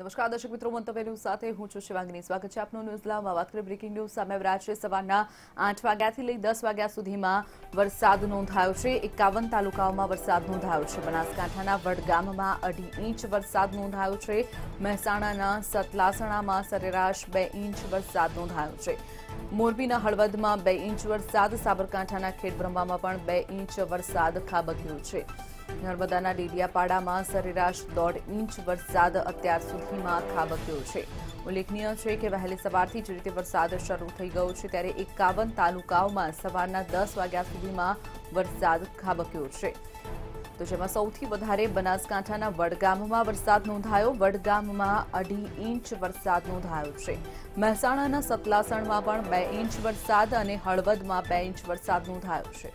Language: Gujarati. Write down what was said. નમસ્કાર દર્શક મિત્રો, મંતવ્યનું સાથે હું છું શિવાંગીની. સ્વાગત છે આપનું ન્યૂઝ લાવમાં. વાત કરીએ બ્રેકિંગ ન્યૂઝ સામે. રાજ્ય સવારના 8 વાગ્યાથી લઈ 10 વાગ્યા સુધીમાં વરસાદ નોંધાયો છે. 51 તાલુકાઓમાં વરસાદ નોંધાયો છે. બનાસકાંઠાના વડગામમાં 2.5 ઇંચ વરસાદ નોંધાયો છે. મહેસાણાના સતલાસણામાં સરેરાશ 2 ઇંચ વરસાદ નોંધાયો છે. મોરબીના હળવદમાં 2 ઇંચ વરસાદ, સાબરકાંઠાના ખેડબ્રહ્મામાં પણ 2 ઇંચ વરસાદ ખાબક્યો છે. नर्मदाना डेडियापाड़ामां सरेराश 1.5 इंच वरसाद अत्यार सुधीमां खाबक्यो छे। उल्लेखनीय छे के वहेली सवारथी जे रीते वरसाद शरू थई गयो छे त्यारे 51 तालुकाओमां सवारना 10 वाग्या सुधीमां वरसाद खाबक्यो छे। तो जेमां सौथी वधारे बनासकांठाना वडगाममां वरसाद नोंधायो। वडगाममां 2.5 इंच वरसाद नोंधायो छे। महेसाणाना सतलासणमां पण 2 इंच वरसाद अने हळवदमां 2 इंच वरसाद नोंधायो छे।